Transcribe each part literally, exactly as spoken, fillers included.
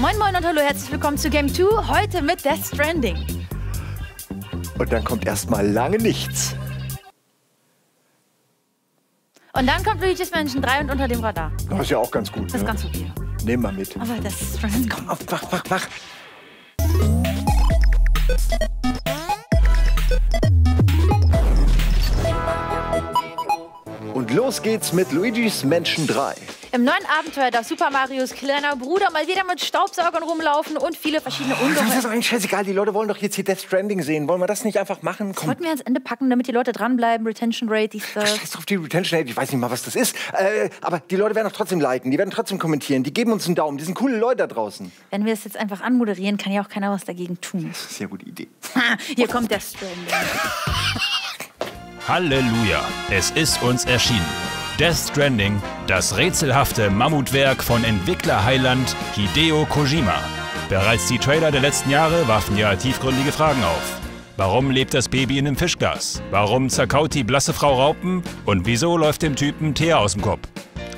Moin Moin und hallo, herzlich willkommen zu Game Two, heute mit Death Stranding. Und dann kommt erstmal lange nichts. Und dann kommt Luigi's Mansion drei und Unter dem Radar. Das ist ja auch ganz gut. Das ist ne? ganz okay. Nehmen wir mit. Aber Death Stranding. Komm, auf, mach, mach, mach. Und los geht's mit Luigi's Mansion drei. Im neuen Abenteuer darf Super Marios kleiner Bruder mal wieder mit Staubsaugern rumlaufen und viele verschiedene oh, Ungeheuer. Das ist eigentlich scheißegal, die Leute wollen doch jetzt hier Death Stranding sehen. Wollen wir das nicht einfach machen? Komm. Das wollten wir ans Ende packen, damit die Leute dranbleiben. Retention Rate, die Ach, scheiß drauf, die Retention Rate, ich weiß nicht mal, was das ist. Äh, aber die Leute werden doch trotzdem liken, die werden trotzdem kommentieren, die geben uns einen Daumen. Die sind coole Leute da draußen. Wenn wir das jetzt einfach anmoderieren, kann ja auch keiner was dagegen tun. Das ist eine sehr gute Idee. Hier oh. kommt Death Stranding. Halleluja, es ist uns erschienen. Death Stranding, das rätselhafte Mammutwerk von Entwicklerheiland Hideo Kojima. Bereits die Trailer der letzten Jahre warfen ja tiefgründige Fragen auf. Warum lebt das Baby in einem Fischglas? Warum zerkaut die blasse Frau Raupen? Und wieso läuft dem Typen Teer aus dem Kopf?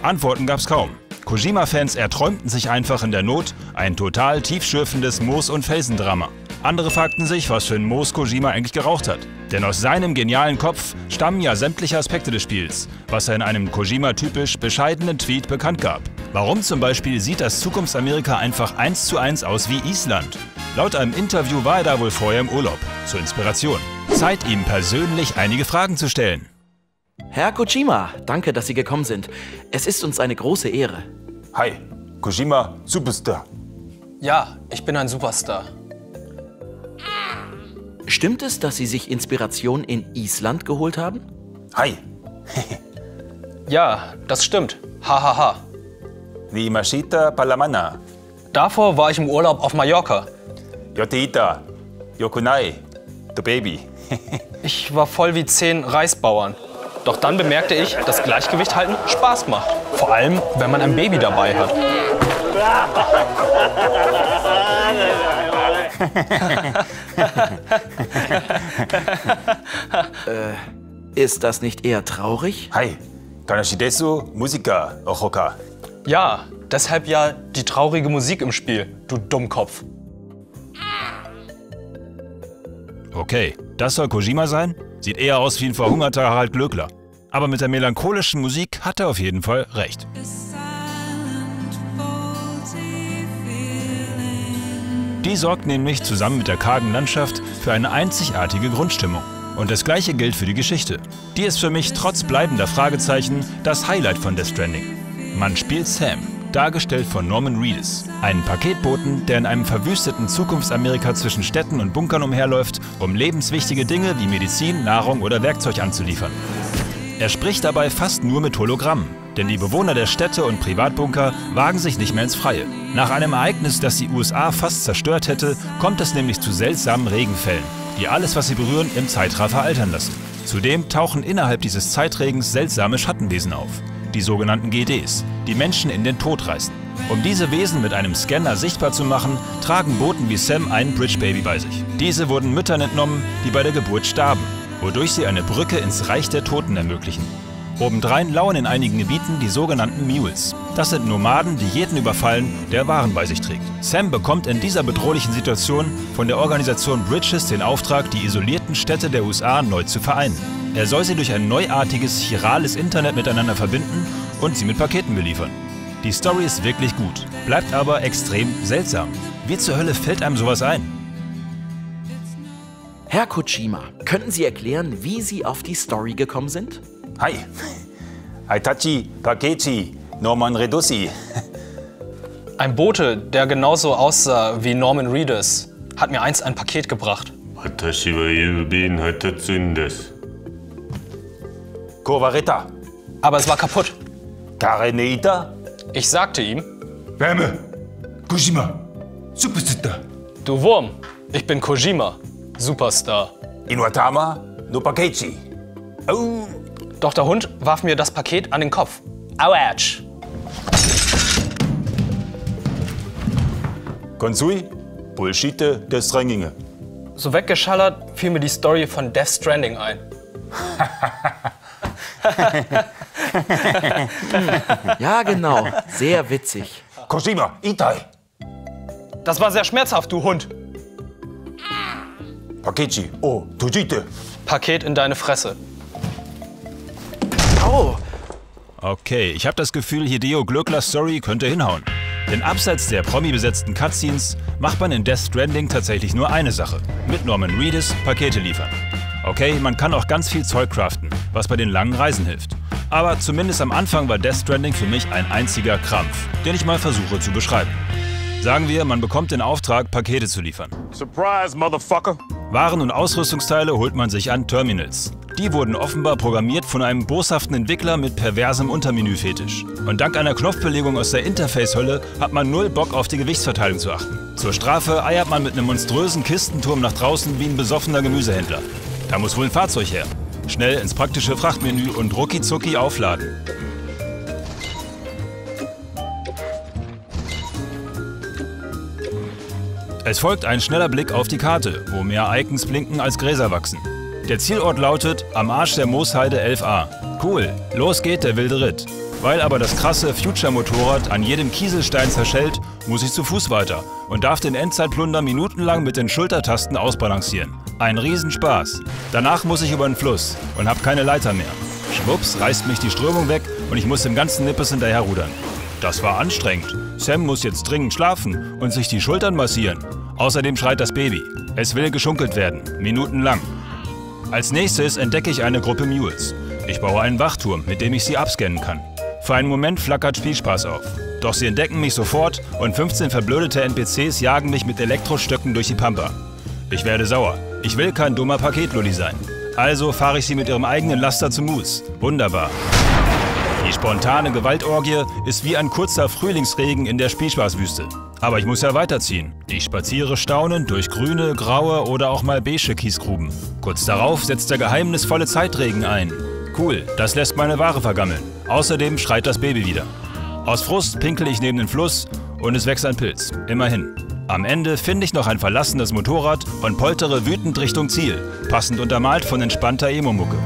Antworten gab's kaum. Kojima-Fans erträumten sich einfach in der Not ein total tiefschürfendes Moos- und Felsendrama. Andere fragten sich, was für ein Moos Kojima eigentlich geraucht hat. Denn aus seinem genialen Kopf stammen ja sämtliche Aspekte des Spiels, was er in einem Kojima-typisch bescheidenen Tweet bekannt gab. Warum zum Beispiel sieht das Zukunftsamerika einfach eins zu eins aus wie Island? Laut einem Interview war er da wohl vorher im Urlaub, zur Inspiration. Zeit, ihm persönlich einige Fragen zu stellen. Herr Kojima, danke, dass Sie gekommen sind. Es ist uns eine große Ehre. Hi, Kojima Superstar. Ja, ich bin ein Superstar. Stimmt es, dass Sie sich Inspiration in Island geholt haben? Hi. Ja, das stimmt. Hahaha. Ha, ha. Wie Mashita Palamana. Davor war ich im Urlaub auf Mallorca. Yoteita, Yokunai, the baby. Ich war voll wie zehn Reisbauern. Doch dann bemerkte ich, dass Gleichgewicht halten Spaß macht. Vor allem, wenn man ein Baby dabei hat. äh, ist das nicht eher traurig? Hi, Kanashidesu Musiker Ohoka. Ja, deshalb ja die traurige Musik im Spiel, du Dummkopf. Okay, das soll Kojima sein? Sieht eher aus wie ein verhungerter Harald Glöckler. Aber mit der melancholischen Musik hat er auf jeden Fall recht. Die sorgt nämlich zusammen mit der kargen Landschaft für eine einzigartige Grundstimmung. Und das gleiche gilt für die Geschichte. Die ist für mich trotz bleibender Fragezeichen das Highlight von Death Stranding. Man spielt Sam, dargestellt von Norman Reedus, einen Paketboten, der in einem verwüsteten Zukunftsamerika zwischen Städten und Bunkern umherläuft, um lebenswichtige Dinge wie Medizin, Nahrung oder Werkzeug anzuliefern. Er spricht dabei fast nur mit Hologrammen, denn die Bewohner der Städte und Privatbunker wagen sich nicht mehr ins Freie. Nach einem Ereignis, das die U S A fast zerstört hätte, kommt es nämlich zu seltsamen Regenfällen, die alles, was sie berühren, im Zeitraffer altern lassen. Zudem tauchen innerhalb dieses Zeitregens seltsame Schattenwesen auf, die sogenannten G Ds, die Menschen in den Tod reißen. Um diese Wesen mit einem Scanner sichtbar zu machen, tragen Boten wie Sam ein Bridge Baby bei sich. Diese wurden Müttern entnommen, die bei der Geburt starben, wodurch sie eine Brücke ins Reich der Toten ermöglichen. Obendrein lauern in einigen Gebieten die sogenannten Mules. Das sind Nomaden, die jeden überfallen, der Waren bei sich trägt. Sam bekommt in dieser bedrohlichen Situation von der Organisation Bridges den Auftrag, die isolierten Städte der U S A neu zu vereinen. Er soll sie durch ein neuartiges, chirales Internet miteinander verbinden und sie mit Paketen beliefern. Die Story ist wirklich gut, bleibt aber extrem seltsam. Wie zur Hölle fällt einem sowas ein? Herr Kojima, könnten Sie erklären, wie Sie auf die Story gekommen sind? Hi, Aitachi Pakeci Norman Redusi. Ein Bote, der genauso aussah wie Norman Reedus, hat mir einst ein Paket gebracht. Watashi wa Yubin hatatsundes. Kowareta. Aber es war kaputt. Kareneita. Ich sagte ihm: Wärme, Kojima, Superstar. Du Wurm, ich bin Kojima. Superstar. Inuatama no Pakechi. Oh. Doch der Hund warf mir das Paket an den Kopf. Auatsch. Konsui, Bullshite der Stränginge. So weggeschallert fiel mir die Story von Death Stranding ein. Ja, genau. Sehr witzig. Kojima, Itai. Das war sehr schmerzhaft, du Hund. Paketchi. Oh, Tujite. Paket in deine Fresse. Oh. Okay, ich habe das Gefühl, Hideo Glöcklers Story könnte hinhauen. Denn abseits der promi-besetzten Cutscenes macht man in Death Stranding tatsächlich nur eine Sache. Mit Norman Reedus Pakete liefern. Okay, man kann auch ganz viel Zeug craften, was bei den langen Reisen hilft. Aber zumindest am Anfang war Death Stranding für mich ein einziger Krampf, den ich mal versuche zu beschreiben. Sagen wir, man bekommt den Auftrag, Pakete zu liefern. Surprise, Motherfucker! Waren und Ausrüstungsteile holt man sich an Terminals. Die wurden offenbar programmiert von einem boshaften Entwickler mit perversem Untermenü-Fetisch. Und dank einer Knopfbelegung aus der Interface-Hölle hat man null Bock auf die Gewichtsverteilung zu achten. Zur Strafe eiert man mit einem monströsen Kistenturm nach draußen wie ein besoffener Gemüsehändler. Da muss wohl ein Fahrzeug her. Schnell ins praktische Frachtmenü und rucki-zucki aufladen. Es folgt ein schneller Blick auf die Karte, wo mehr Icons blinken als Gräser wachsen. Der Zielort lautet am Arsch der Moosheide elf a. Cool, los geht der wilde Ritt. Weil aber das krasse Future-Motorrad an jedem Kieselstein zerschellt, muss ich zu Fuß weiter und darf den Endzeitplunder minutenlang mit den Schultertasten ausbalancieren. Ein Riesenspaß. Danach muss ich über den Fluss und habe keine Leiter mehr. Schwupps reißt mich die Strömung weg und ich muss dem ganzen Nippes hinterherrudern. Das war anstrengend. Sam muss jetzt dringend schlafen und sich die Schultern massieren. Außerdem schreit das Baby. Es will geschunkelt werden, minutenlang. Als nächstes entdecke ich eine Gruppe Mules. Ich baue einen Wachturm, mit dem ich sie abscannen kann. Für einen Moment flackert Spielspaß auf. Doch sie entdecken mich sofort und fünfzehn verblödete N P Cs jagen mich mit Elektrostöcken durch die Pampa. Ich werde sauer. Ich will kein dummer Paketlulli sein. Also fahre ich sie mit ihrem eigenen Laster zum Moose. Wunderbar. Die spontane Gewaltorgie ist wie ein kurzer Frühlingsregen in der Spielspaßwüste. Aber ich muss ja weiterziehen. Ich spaziere staunend durch grüne, graue oder auch mal beige Kiesgruben. Kurz darauf setzt der geheimnisvolle Zeitregen ein. Cool, das lässt meine Ware vergammeln. Außerdem schreit das Baby wieder. Aus Frust pinkel ich neben den Fluss und es wächst ein Pilz. Immerhin. Am Ende finde ich noch ein verlassenes Motorrad und poltere wütend Richtung Ziel, passend untermalt von entspannter Emo-Mucke.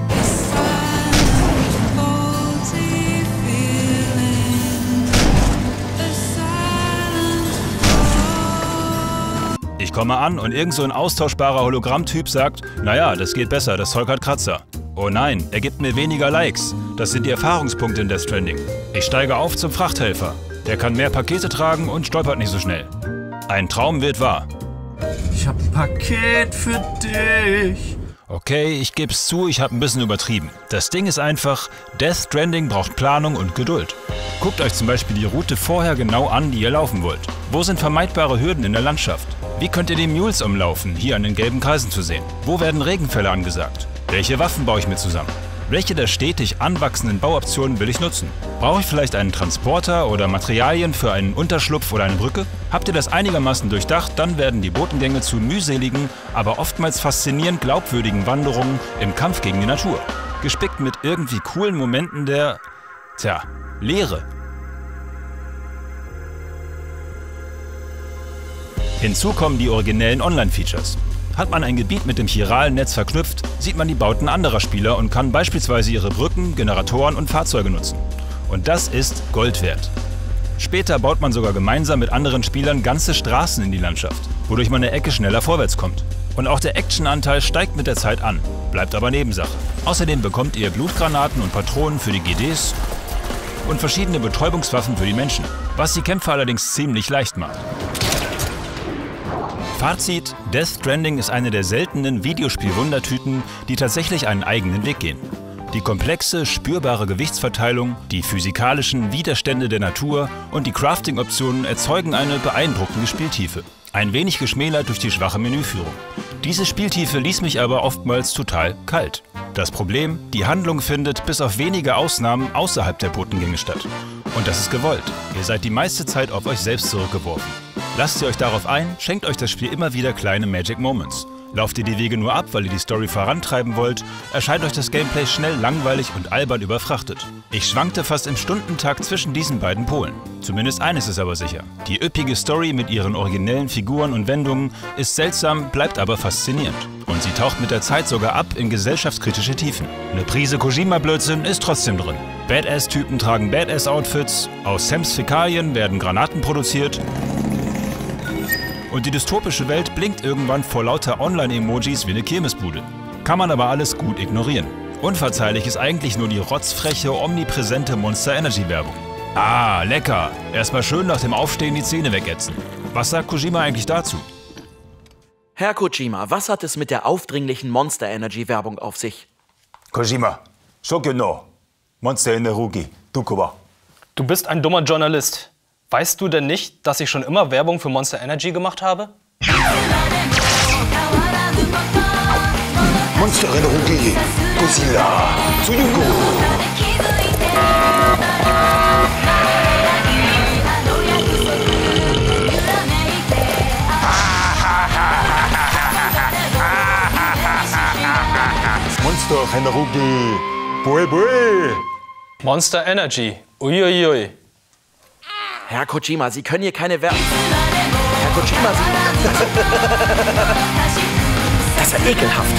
Ich komme an und irgend so ein austauschbarer Hologrammtyp sagt, naja, das geht besser, das Zeug hat Kratzer. Oh nein, er gibt mir weniger Likes. Das sind die Erfahrungspunkte in Death Stranding. Ich steige auf zum Frachthelfer. Der kann mehr Pakete tragen und stolpert nicht so schnell. Ein Traum wird wahr. Ich hab ein Paket für dich. Okay, ich geb's zu, ich hab ein bisschen übertrieben. Das Ding ist einfach, Death Stranding braucht Planung und Geduld. Guckt euch zum Beispiel die Route vorher genau an, die ihr laufen wollt. Wo sind vermeidbare Hürden in der Landschaft? Wie könnt ihr die Mules umlaufen, hier an den gelben Kreisen zu sehen? Wo werden Regenfälle angesagt? Welche Waffen baue ich mir zusammen? Welche der stetig anwachsenden Bauoptionen will ich nutzen? Brauche ich vielleicht einen Transporter oder Materialien für einen Unterschlupf oder eine Brücke? Habt ihr das einigermaßen durchdacht, dann werden die Botengänge zu mühseligen, aber oftmals faszinierend glaubwürdigen Wanderungen im Kampf gegen die Natur. Gespickt mit irgendwie coolen Momenten der, tja, Leere. Hinzu kommen die originellen Online-Features. Hat man ein Gebiet mit dem chiralen Netz verknüpft, sieht man die Bauten anderer Spieler und kann beispielsweise ihre Brücken, Generatoren und Fahrzeuge nutzen. Und das ist Gold wert. Später baut man sogar gemeinsam mit anderen Spielern ganze Straßen in die Landschaft, wodurch man eine Ecke schneller vorwärts kommt. Und auch der Action-Anteil steigt mit der Zeit an, bleibt aber Nebensache. Außerdem bekommt ihr Blutgranaten und Patronen für die G Ds und verschiedene Betäubungswaffen für die Menschen, was die Kämpfe allerdings ziemlich leicht macht. Fazit: Death Stranding ist eine der seltenen Videospiel-Wundertüten, die tatsächlich einen eigenen Weg gehen. Die komplexe, spürbare Gewichtsverteilung, die physikalischen Widerstände der Natur und die Crafting-Optionen erzeugen eine beeindruckende Spieltiefe. Ein wenig geschmälert durch die schwache Menüführung. Diese Spieltiefe ließ mich aber oftmals total kalt. Das Problem: Die Handlung findet bis auf wenige Ausnahmen außerhalb der Botengänge statt. Und das ist gewollt. Ihr seid die meiste Zeit auf euch selbst zurückgeworfen. Lasst ihr euch darauf ein, schenkt euch das Spiel immer wieder kleine Magic Moments. Lauft ihr die Wege nur ab, weil ihr die Story vorantreiben wollt, erscheint euch das Gameplay schnell langweilig und albern überfrachtet. Ich schwankte fast im Stundentakt zwischen diesen beiden Polen. Zumindest eines ist aber sicher. Die üppige Story mit ihren originellen Figuren und Wendungen ist seltsam, bleibt aber faszinierend. Und sie taucht mit der Zeit sogar ab in gesellschaftskritische Tiefen. Eine Prise Kojima-Blödsinn ist trotzdem drin. Badass-Typen tragen Badass-Outfits, aus Sams Fäkalien werden Granaten produziert. und die dystopische Welt blinkt irgendwann vor lauter Online-Emojis wie eine Kirmesbude. Kann man aber alles gut ignorieren. Unverzeihlich ist eigentlich nur die rotzfreche, omnipräsente Monster Energy Werbung. Ah, lecker! Erstmal schön nach dem Aufstehen die Zähne wegätzen. Was sagt Kojima eigentlich dazu? Herr Kojima, was hat es mit der aufdringlichen Monster Energy Werbung auf sich? Kojima, Shokyo no Monster Energy Dokuba. Du bist ein dummer Journalist. Weißt du denn nicht, dass ich schon immer Werbung für Monster Energy gemacht habe? Monster Energy Godzilla Tsuyuko. Monster Energy, boi boi. Monster Energy, uiuiui. Herr Kojima, Sie können hier keine Werbung. Herr Kojima, Sie... Das ist ja ekelhaft.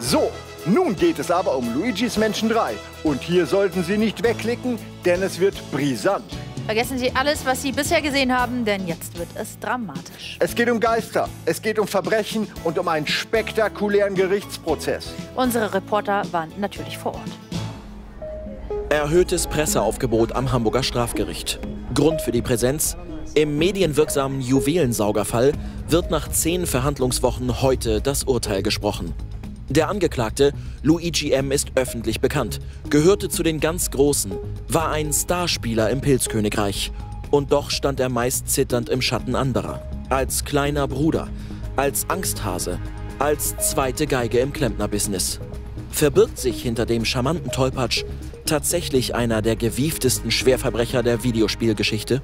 So, nun geht es aber um Luigi's Mansion drei. Und hier sollten Sie nicht wegklicken, denn es wird brisant. Vergessen Sie alles, was Sie bisher gesehen haben, denn jetzt wird es dramatisch. Es geht um Geister, es geht um Verbrechen und um einen spektakulären Gerichtsprozess. Unsere Reporter waren natürlich vor Ort. Erhöhtes Presseaufgebot am Hamburger Strafgericht. Grund für die Präsenz? Im medienwirksamen Juwelensaugerfall wird nach zehn Verhandlungswochen heute das Urteil gesprochen. Der Angeklagte, Luigi M., ist öffentlich bekannt, gehörte zu den ganz Großen, war ein Starspieler im Pilzkönigreich. Und doch stand er meist zitternd im Schatten anderer. Als kleiner Bruder, als Angsthase, als zweite Geige im Klempnerbusiness. Verbirgt sich hinter dem charmanten Tollpatsch tatsächlich einer der gewieftesten Schwerverbrecher der Videospielgeschichte?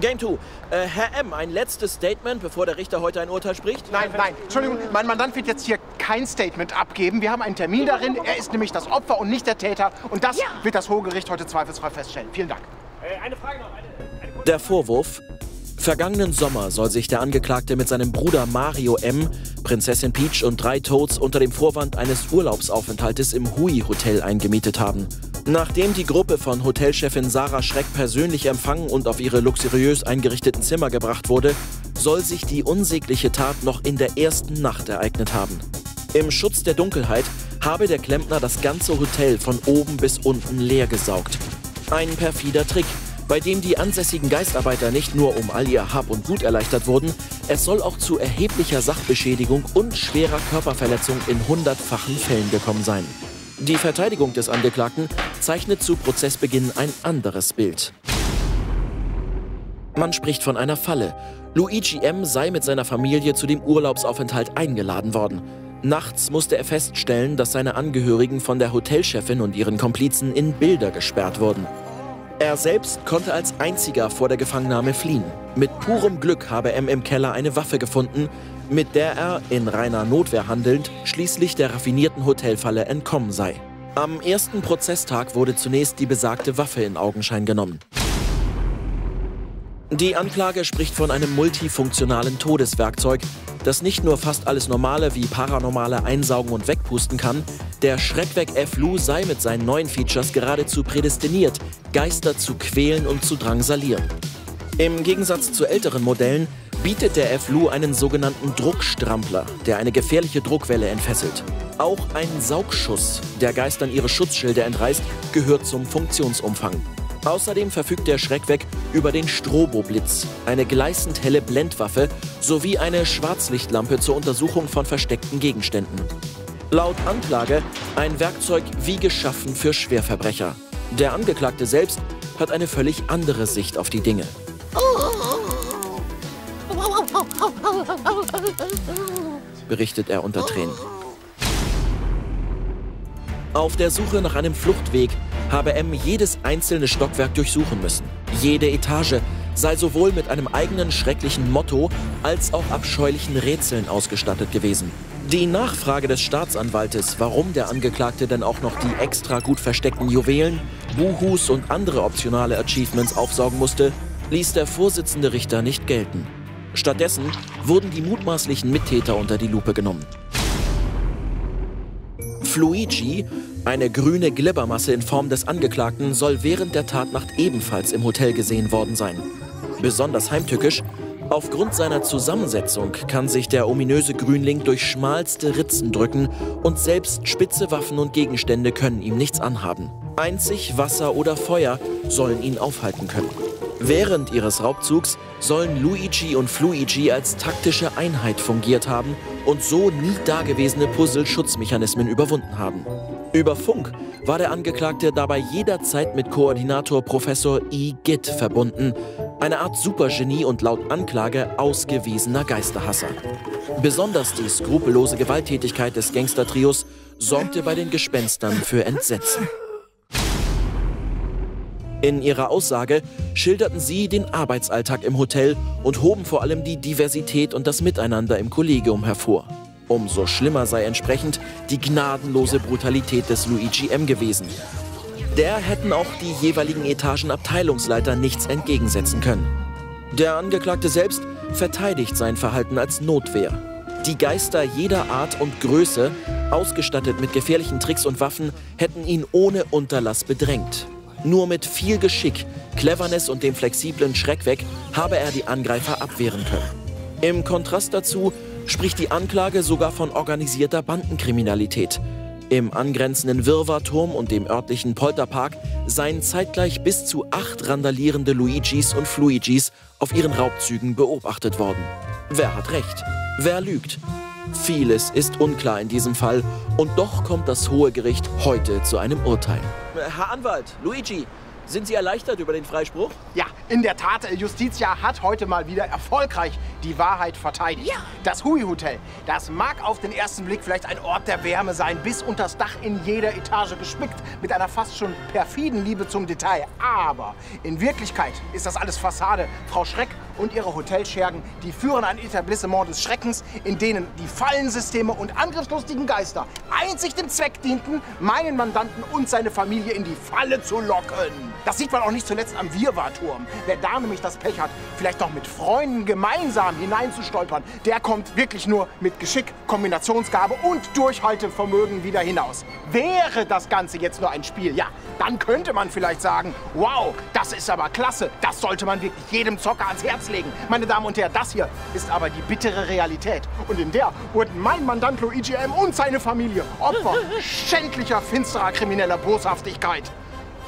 Game Two. Äh, Herr M., ein letztes Statement, bevor der Richter heute ein Urteil spricht? Nein, nein. Entschuldigung, mein Mandant wird jetzt hier kein Statement abgeben. Wir haben einen Termin darin. Er ist nämlich das Opfer und nicht der Täter. Und das ja. wird das Hohe Gericht heute zweifelsfrei feststellen. Vielen Dank. Äh, eine Frage noch. Eine, eine kurze... Der Vorwurf. Vergangenen Sommer soll sich der Angeklagte mit seinem Bruder Mario M., Prinzessin Peach und drei Toads unter dem Vorwand eines Urlaubsaufenthaltes im Hui-Hotel eingemietet haben. Nachdem die Gruppe von Hotelchefin Sarah Schreck persönlich empfangen und auf ihre luxuriös eingerichteten Zimmer gebracht wurde, soll sich die unsägliche Tat noch in der ersten Nacht ereignet haben. Im Schutz der Dunkelheit habe der Klempner das ganze Hotel von oben bis unten leer gesaugt. Ein perfider Trick, bei dem die ansässigen Geistarbeiter nicht nur um all ihr Hab und Gut erleichtert wurden, es soll auch zu erheblicher Sachbeschädigung und schwerer Körperverletzung in hundertfachen Fällen gekommen sein. Die Verteidigung des Angeklagten zeichnet zu Prozessbeginn ein anderes Bild. Man spricht von einer Falle. Luigi M. sei mit seiner Familie zu dem Urlaubsaufenthalt eingeladen worden. Nachts musste er feststellen, dass seine Angehörigen von der Hotelchefin und ihren Komplizen in Bilder gesperrt wurden. Er selbst konnte als einziger vor der Gefangennahme fliehen. Mit purem Glück habe M. im Keller eine Waffe gefunden, mit der er, in reiner Notwehr handelnd, schließlich der raffinierten Hotelfalle entkommen sei. Am ersten Prozesstag wurde zunächst die besagte Waffe in Augenschein genommen. Die Anklage spricht von einem multifunktionalen Todeswerkzeug, das nicht nur fast alles Normale wie Paranormale einsaugen und wegpusten kann, der Schreckweg-F-Lu sei mit seinen neuen Features geradezu prädestiniert, Geister zu quälen und zu drangsalieren. Im Gegensatz zu älteren Modellen bietet der F-Lu einen sogenannten Druckstrampler, der eine gefährliche Druckwelle entfesselt. Auch ein Saugschuss, der Geistern ihre Schutzschilder entreißt, gehört zum Funktionsumfang. Außerdem verfügt der Schreckweg über den Stroboblitz, eine gleißend helle Blendwaffe sowie eine Schwarzlichtlampe zur Untersuchung von versteckten Gegenständen. Laut Anklage ein Werkzeug wie geschaffen für Schwerverbrecher. Der Angeklagte selbst hat eine völlig andere Sicht auf die Dinge. Berichtet er unter Tränen. Auf der Suche nach einem Fluchtweg habe M. jedes einzelne Stockwerk durchsuchen müssen. Jede Etage sei sowohl mit einem eigenen schrecklichen Motto als auch abscheulichen Rätseln ausgestattet gewesen. Die Nachfrage des Staatsanwaltes, warum der Angeklagte denn auch noch die extra gut versteckten Juwelen, Buhus und andere optionale Achievements aufsaugen musste, ließ der vorsitzende Richter nicht gelten. Stattdessen wurden die mutmaßlichen Mittäter unter die Lupe genommen. Fluigi, Eine grüne Glibbermasse in Form des Angeklagten soll während der Tatnacht ebenfalls im Hotel gesehen worden sein. Besonders heimtückisch, aufgrund seiner Zusammensetzung kann sich der ominöse Grünling durch schmalste Ritzen drücken und selbst spitze Waffen und Gegenstände können ihm nichts anhaben. Einzig Wasser oder Feuer sollen ihn aufhalten können. Während ihres Raubzugs sollen Luigi und Fluigi als taktische Einheit fungiert haben und so nie dagewesene Puzzle-Schutzmechanismen überwunden haben. Über Funk war der Angeklagte dabei jederzeit mit Koordinator Professor E. Gitt verbunden, eine Art Supergenie und laut Anklage ausgewiesener Geisterhasser. Besonders die skrupellose Gewalttätigkeit des Gangstertrios sorgte bei den Gespenstern für Entsetzen. In ihrer Aussage schilderten sie den Arbeitsalltag im Hotel und hoben vor allem die Diversität und das Miteinander im Kollegium hervor. Umso schlimmer sei entsprechend die gnadenlose Brutalität des Luigi M. gewesen. Der hätten auch die jeweiligen Etagenabteilungsleiter nichts entgegensetzen können. Der Angeklagte selbst verteidigt sein Verhalten als Notwehr. Die Geister jeder Art und Größe, ausgestattet mit gefährlichen Tricks und Waffen, hätten ihn ohne Unterlass bedrängt. Nur mit viel Geschick, Cleverness und dem flexiblen Schreck weg habe er die Angreifer abwehren können. Im Kontrast dazu spricht die Anklage sogar von organisierter Bandenkriminalität. Im angrenzenden Wirrwarrturm und dem örtlichen Polterpark seien zeitgleich bis zu acht randalierende Luigis und Fluigis auf ihren Raubzügen beobachtet worden. Wer hat recht? Wer lügt? Vieles ist unklar in diesem Fall und doch kommt das Hohe Gericht heute zu einem Urteil. Herr Anwalt, Luigi, sind Sie erleichtert über den Freispruch? Ja, in der Tat, Justitia hat heute mal wieder erfolgreich die Wahrheit verteidigt. Ja. Das Hui-Hotel, das mag auf den ersten Blick vielleicht ein Ort der Wärme sein, bis unters Dach in jeder Etage gespickt, mit einer fast schon perfiden Liebe zum Detail. Aber in Wirklichkeit ist das alles Fassade. Frau Schreck und ihre Hotelschergen, die führen ein Etablissement des Schreckens, in denen die Fallensysteme und angriffslustigen Geister einzig dem Zweck dienten, meinen Mandanten und seine Familie in die Falle zu locken. Das sieht man auch nicht zuletzt am Wirrwarrturm. Wer da nämlich das Pech hat, vielleicht noch mit Freunden gemeinsam hineinzustolpern, der kommt wirklich nur mit Geschick, Kombinationsgabe und Durchhaltevermögen wieder hinaus. Wäre das Ganze jetzt nur ein Spiel, ja, dann könnte man vielleicht sagen, wow, das ist aber klasse, das sollte man wirklich jedem Zocker ans Herz legen. Meine Damen und Herren, das hier ist aber die bittere Realität. Und in der wurden mein Mandant Luigi M. und seine Familie Opfer schändlicher, finsterer, krimineller Boshaftigkeit.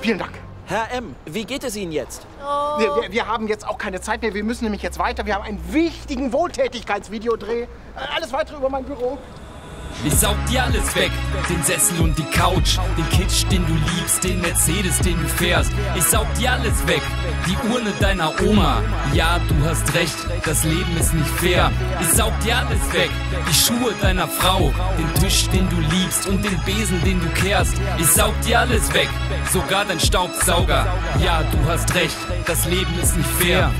Vielen Dank. Herr M., wie geht es Ihnen jetzt? Oh. Wir, wir, wir haben jetzt auch keine Zeit mehr. Wir müssen nämlich jetzt weiter. Wir haben einen wichtigen Wohltätigkeitsvideodreh. Alles weitere über mein Büro. Ich saug dir alles weg, den Sessel und die Couch, den Kitsch, den du liebst, den Mercedes, den du fährst. Ich saug dir alles weg, die Urne deiner Oma. Ja, du hast recht, das Leben ist nicht fair. Ich saug dir alles weg, die Schuhe deiner Frau, den Tisch, den du liebst und den Besen, den du kehrst. Ich saug dir alles weg, sogar dein Staubsauger. Ja, du hast recht, das Leben ist nicht fair.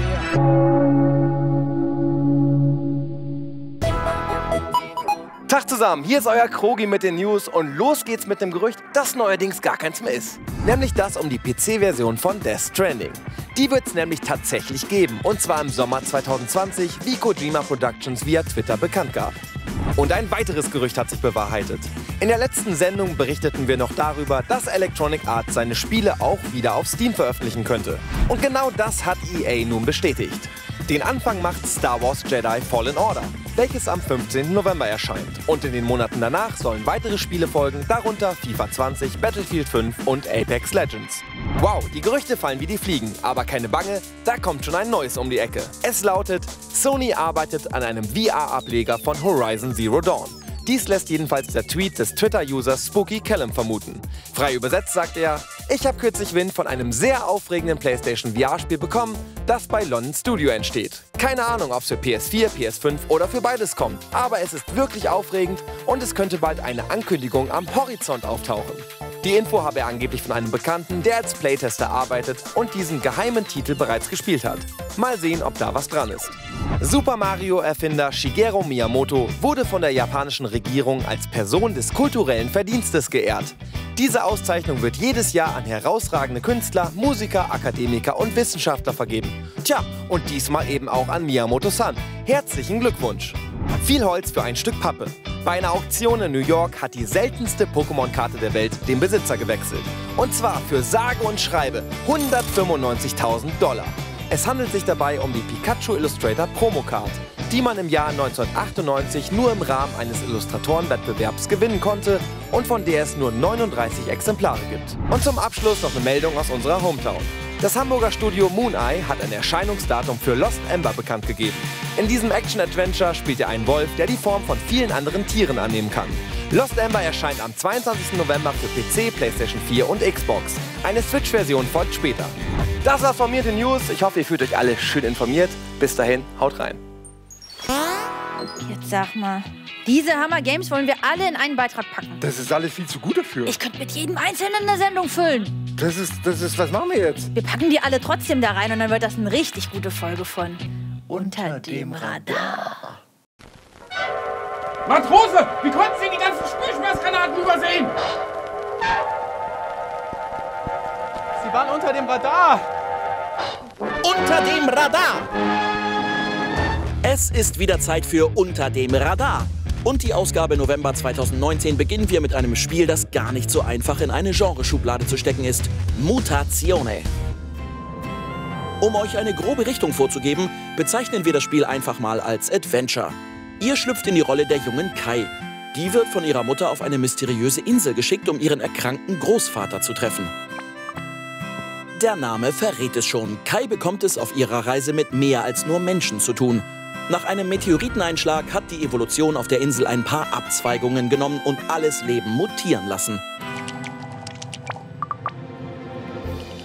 Tag zusammen, hier ist euer Krogi mit den News und los geht's mit dem Gerücht, dass neuerdings gar keins mehr ist. Nämlich das um die P C-Version von Death Stranding. Die wird's nämlich tatsächlich geben und zwar im Sommer zweitausendzwanzig, wie Kojima Productions via Twitter bekannt gab. Und ein weiteres Gerücht hat sich bewahrheitet. In der letzten Sendung berichteten wir noch darüber, dass Electronic Arts seine Spiele auch wieder auf Steam veröffentlichen könnte. Und genau das hat E A nun bestätigt. Den Anfang macht Star Wars Jedi Fallen Order, welches am fünfzehnten November erscheint. Und in den Monaten danach sollen weitere Spiele folgen, darunter FIFA zwanzig, Battlefield fünf und Apex Legends. Wow, die Gerüchte fallen wie die Fliegen, aber keine Bange, da kommt schon ein neues um die Ecke. Es lautet, Sony arbeitet an einem V R-Ableger von Horizon Zero Dawn. Dies lässt jedenfalls der Tweet des Twitter-Users Spooky Callum vermuten. Frei übersetzt sagt er, ich habe kürzlich Wind von einem sehr aufregenden PlayStation V R-Spiel bekommen, das bei London Studio entsteht. Keine Ahnung, ob es für P S vier, P S fünf oder für beides kommt, aber es ist wirklich aufregend und es könnte bald eine Ankündigung am Horizont auftauchen. Die Info habe er angeblich von einem Bekannten, der als Playtester arbeitet und diesen geheimen Titel bereits gespielt hat. Mal sehen, ob da was dran ist. Super Mario-Erfinder Shigeru Miyamoto wurde von der japanischen Regierung als Person des kulturellen Verdienstes geehrt. Diese Auszeichnung wird jedes Jahr an herausragende Künstler, Musiker, Akademiker und Wissenschaftler vergeben. Tja, und diesmal eben auch an Miyamoto-san. Herzlichen Glückwunsch! Viel Holz für ein Stück Pappe. Bei einer Auktion in New York hat die seltenste Pokémon-Karte der Welt den Besitzer gewechselt. Und zwar für sage und schreibe hundertfünfundneunzigtausend Dollar. Es handelt sich dabei um die Pikachu Illustrator Promo Card, die man im Jahr neunzehnhundertachtundneunzig nur im Rahmen eines Illustratorenwettbewerbs gewinnen konnte und von der es nur neununddreißig Exemplare gibt. Und zum Abschluss noch eine Meldung aus unserer Hometown. Das Hamburger Studio Moon Eye hat ein Erscheinungsdatum für Lost Ember bekannt gegeben. In diesem Action-Adventure spielt ihr einen Wolf, der die Form von vielen anderen Tieren annehmen kann. Lost Ember erscheint am zweiundzwanzigsten November für P C, PlayStation vier und Xbox. Eine Switch-Version folgt später. Das war's von mir, den News. Ich hoffe, ihr fühlt euch alle schön informiert. Bis dahin, haut rein. Jetzt sag mal, diese Hammer-Games wollen wir alle in einen Beitrag packen. Das ist alles viel zu gut dafür. Ich könnte mit jedem Einzelnen eine Sendung füllen. Das ist, das ist, was machen wir jetzt? Wir packen die alle trotzdem da rein und dann wird das eine richtig gute Folge von Unter dem Radar. Matrose, wie konnten Sie die ganzen Sprühschmerzgranaten übersehen? Sie waren unter dem Radar. Unter dem Radar. Es ist wieder Zeit für Unter dem Radar. Und die Ausgabe November zweitausendneunzehn beginnen wir mit einem Spiel, das gar nicht so einfach in eine Genreschublade zu stecken ist. Mutazione. Um euch eine grobe Richtung vorzugeben, bezeichnen wir das Spiel einfach mal als Adventure. Ihr schlüpft in die Rolle der jungen Kai. Die wird von ihrer Mutter auf eine mysteriöse Insel geschickt, um ihren erkrankten Großvater zu treffen. Der Name verrät es schon. Kai bekommt es auf ihrer Reise mit mehr als nur Menschen zu tun. Nach einem Meteoriteneinschlag hat die Evolution auf der Insel ein paar Abzweigungen genommen und alles Leben mutieren lassen.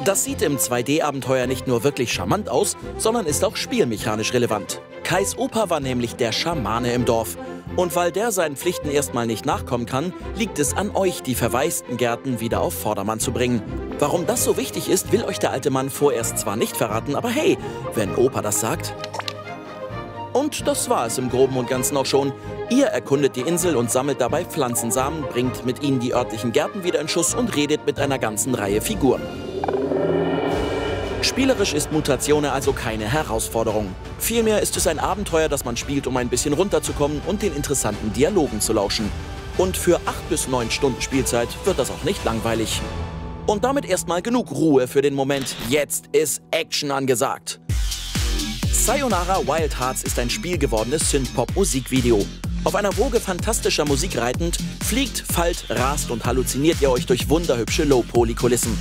Das sieht im zwei D-Abenteuer nicht nur wirklich charmant aus, sondern ist auch spielmechanisch relevant. Kais Opa war nämlich der Schamane im Dorf. Und weil der seinen Pflichten erstmal nicht nachkommen kann, liegt es an euch, die verwaisten Gärten wieder auf Vordermann zu bringen. Warum das so wichtig ist, will euch der alte Mann vorerst zwar nicht verraten, aber hey, wenn Opa das sagt... Und das war es im Groben und Ganzen auch schon. Ihr erkundet die Insel und sammelt dabei Pflanzensamen, bringt mit ihnen die örtlichen Gärten wieder in Schuss und redet mit einer ganzen Reihe Figuren. Spielerisch ist Mutazione also keine Herausforderung. Vielmehr ist es ein Abenteuer, das man spielt, um ein bisschen runterzukommen und den interessanten Dialogen zu lauschen. Und für acht bis neun Stunden Spielzeit wird das auch nicht langweilig. Und damit erstmal genug Ruhe für den Moment. Jetzt ist Action angesagt. Sayonara Wild Hearts ist ein spielgewordenes Synthpop-Musikvideo. Auf einer Woge fantastischer Musik reitend, fliegt, fallt, rast und halluziniert ihr euch durch wunderhübsche Low-Poly-Kulissen.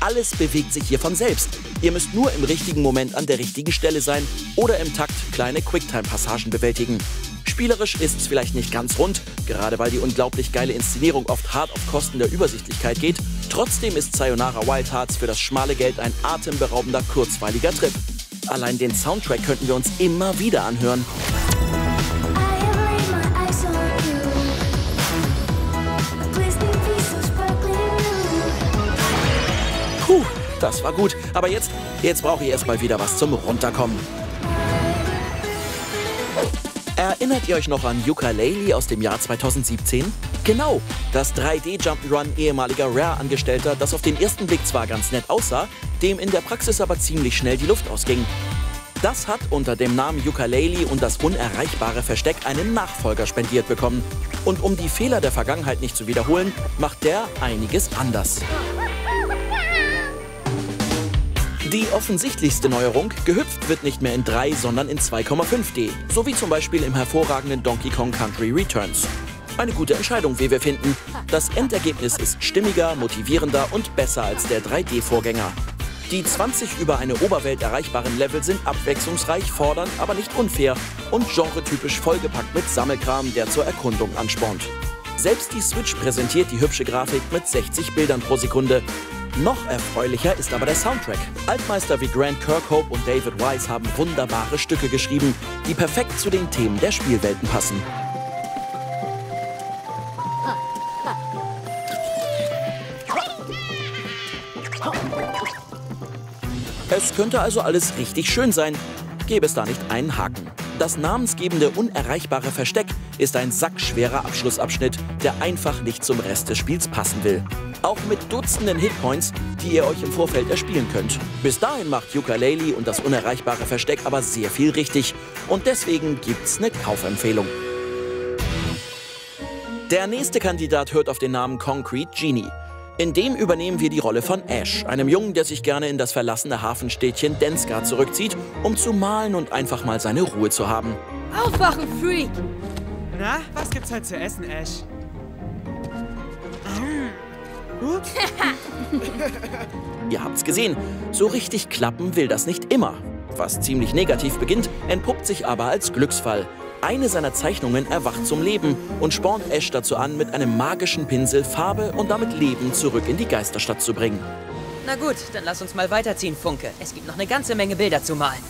Alles bewegt sich hier von selbst. Ihr müsst nur im richtigen Moment an der richtigen Stelle sein oder im Takt kleine Quicktime-Passagen bewältigen. Spielerisch ist es vielleicht nicht ganz rund, gerade weil die unglaublich geile Inszenierung oft hart auf Kosten der Übersichtlichkeit geht. Trotzdem ist Sayonara Wild Hearts für das schmale Geld ein atemberaubender, kurzweiliger Trip. Allein den Soundtrack könnten wir uns immer wieder anhören. Puh, das war gut. Aber jetzt, jetzt brauche ich erstmal wieder was zum Runterkommen. Erinnert ihr euch noch an Yooka-Laylee aus dem Jahr zweitausendsiebzehn? Genau, das drei D-Jump'n'Run ehemaliger Rare-Angestellter, das auf den ersten Blick zwar ganz nett aussah, dem in der Praxis aber ziemlich schnell die Luft ausging. Das hat unter dem Namen Yooka-Laylee und das unerreichbare Versteck einen Nachfolger spendiert bekommen. Und um die Fehler der Vergangenheit nicht zu wiederholen, macht der einiges anders. Die offensichtlichste Neuerung, gehüpft wird nicht mehr in drei, sondern in zwei Komma fünf D, so wie zum Beispiel im hervorragenden Donkey Kong Country Returns. Eine gute Entscheidung, wie wir finden. Das Endergebnis ist stimmiger, motivierender und besser als der drei D-Vorgänger. Die zwanzig über eine Oberwelt erreichbaren Level sind abwechslungsreich, fordernd, aber nicht unfair und genretypisch vollgepackt mit Sammelkram, der zur Erkundung anspornt. Selbst die Switch präsentiert die hübsche Grafik mit sechzig Bildern pro Sekunde. Noch erfreulicher ist aber der Soundtrack. Altmeister wie Grant Kirkhope und David Wise haben wunderbare Stücke geschrieben, die perfekt zu den Themen der Spielwelten passen. Es könnte also alles richtig schön sein, gäbe es da nicht einen Haken. Das namensgebende unerreichbare Versteck ist ein sackschwerer Abschlussabschnitt, der einfach nicht zum Rest des Spiels passen will. Auch mit Dutzenden Hitpoints, die ihr euch im Vorfeld erspielen könnt. Bis dahin macht Yooka-Laylee und das unerreichbare Versteck aber sehr viel richtig. Und deswegen gibt's eine Kaufempfehlung. Der nächste Kandidat hört auf den Namen Concrete Genie. In dem übernehmen wir die Rolle von Ash, einem Jungen, der sich gerne in das verlassene Hafenstädtchen Denskar zurückzieht, um zu malen und einfach mal seine Ruhe zu haben. Aufwachen, Freak! Na, was gibt's heute zu essen, Ash? Hm. Ihr habt's gesehen, so richtig klappen will das nicht immer. Was ziemlich negativ beginnt, entpuppt sich aber als Glücksfall. Eine seiner Zeichnungen erwacht zum Leben und spornt Ash dazu an, mit einem magischen Pinsel Farbe und damit Leben zurück in die Geisterstadt zu bringen. Na gut, dann lass uns mal weiterziehen, Funke. Es gibt noch eine ganze Menge Bilder zu malen.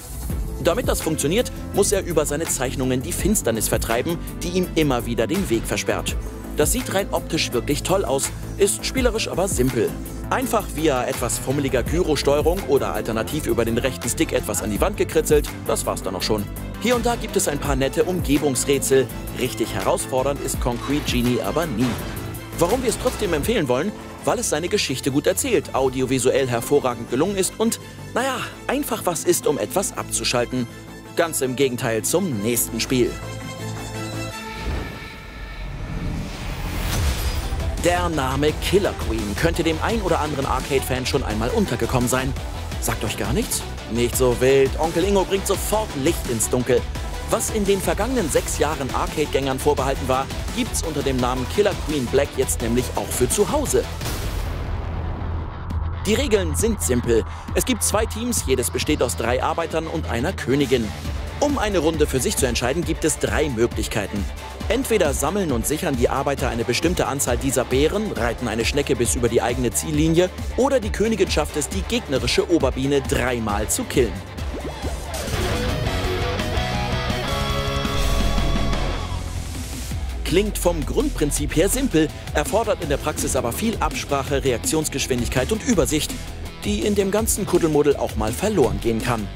Damit das funktioniert, muss er über seine Zeichnungen die Finsternis vertreiben, die ihm immer wieder den Weg versperrt. Das sieht rein optisch wirklich toll aus, ist spielerisch aber simpel. Einfach via etwas fummeliger Gyrosteuerung oder alternativ über den rechten Stick etwas an die Wand gekritzelt, das war's dann auch schon. Hier und da gibt es ein paar nette Umgebungsrätsel, richtig herausfordernd ist Concrete Genie aber nie. Warum wir es trotzdem empfehlen wollen? Weil es seine Geschichte gut erzählt, audiovisuell hervorragend gelungen ist und, naja, einfach was ist, um etwas abzuschalten. Ganz im Gegenteil zum nächsten Spiel. Der Name Killer Queen könnte dem ein oder anderen Arcade-Fan schon einmal untergekommen sein. Sagt euch gar nichts? Nicht so wild, Onkel Ingo bringt sofort Licht ins Dunkel. Was in den vergangenen sechs Jahren Arcade-Gängern vorbehalten war, gibt's unter dem Namen Killer Queen Black jetzt nämlich auch für zu Hause. Die Regeln sind simpel. Es gibt zwei Teams, jedes besteht aus drei Arbeitern und einer Königin. Um eine Runde für sich zu entscheiden, gibt es drei Möglichkeiten. Entweder sammeln und sichern die Arbeiter eine bestimmte Anzahl dieser Beeren, reiten eine Schnecke bis über die eigene Ziellinie, oder die Königin schafft es, die gegnerische Oberbiene dreimal zu killen. Klingt vom Grundprinzip her simpel, erfordert in der Praxis aber viel Absprache, Reaktionsgeschwindigkeit und Übersicht, die in dem ganzen Kuddelmuddel auch mal verloren gehen kann.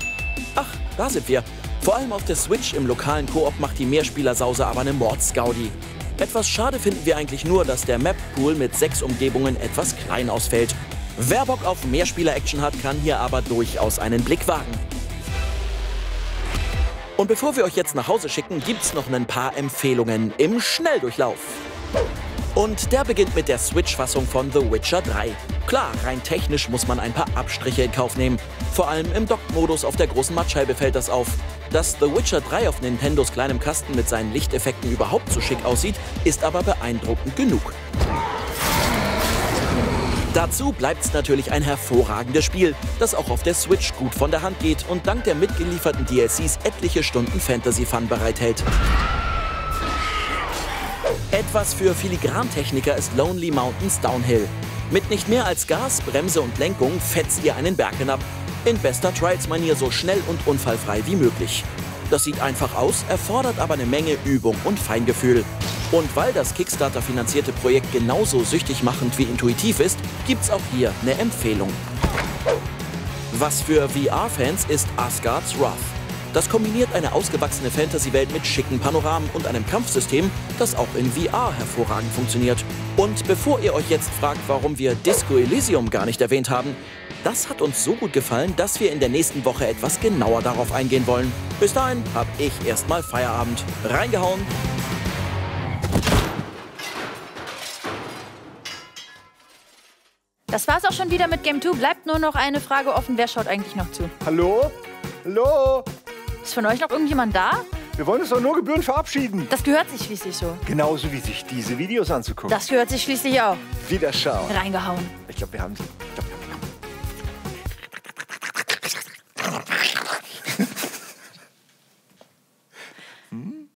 Ach, da sind wir. Vor allem auf der Switch im lokalen Koop macht die Mehrspielersause aber eine Mordsgaudi. Etwas schade finden wir eigentlich nur, dass der Map-Pool mit sechs Umgebungen etwas klein ausfällt. Wer Bock auf Mehrspieler-Action hat, kann hier aber durchaus einen Blick wagen. Und bevor wir euch jetzt nach Hause schicken, gibt's noch ein paar Empfehlungen im Schnelldurchlauf. Und der beginnt mit der Switch-Fassung von The Witcher drei. Klar, rein technisch muss man ein paar Abstriche in Kauf nehmen. Vor allem im Dock-Modus auf der großen Mattscheibe fällt das auf. Dass The Witcher drei auf Nintendos kleinem Kasten mit seinen Lichteffekten überhaupt so schick aussieht, ist aber beeindruckend genug. Dazu bleibt es natürlich ein hervorragendes Spiel, das auch auf der Switch gut von der Hand geht und dank der mitgelieferten D L Cs etliche Stunden Fantasy-Fun bereithält. Etwas für Filigrantechniker ist Lonely Mountains Downhill. Mit nicht mehr als Gas, Bremse und Lenkung fetzt ihr einen Berg hinab. In bester Trials-Manier so schnell und unfallfrei wie möglich. Das sieht einfach aus, erfordert aber eine Menge Übung und Feingefühl. Und weil das Kickstarter-finanzierte Projekt genauso süchtig machend wie intuitiv ist, gibt's auch hier eine Empfehlung. Was für V R-Fans ist Asgard's Wrath. Das kombiniert eine ausgewachsene Fantasy-Welt mit schicken Panoramen und einem Kampfsystem, das auch in V R hervorragend funktioniert. Und bevor ihr euch jetzt fragt, warum wir Disco Elysium gar nicht erwähnt haben, das hat uns so gut gefallen, dass wir in der nächsten Woche etwas genauer darauf eingehen wollen. Bis dahin hab ich erstmal Feierabend. Reingehauen! Das war's auch schon wieder mit Game Two. Bleibt nur noch eine Frage offen, wer schaut eigentlich noch zu? Hallo? Hallo? Ist von euch noch irgendjemand da? Wir wollen uns doch nur gebührend verabschieden. Das gehört sich schließlich so. Genauso wie sich diese Videos anzugucken. Das gehört sich schließlich auch. Wiederschauen. Reingehauen. Ich glaube, wir haben sie. Ich glaub, wir haben sie. Hm?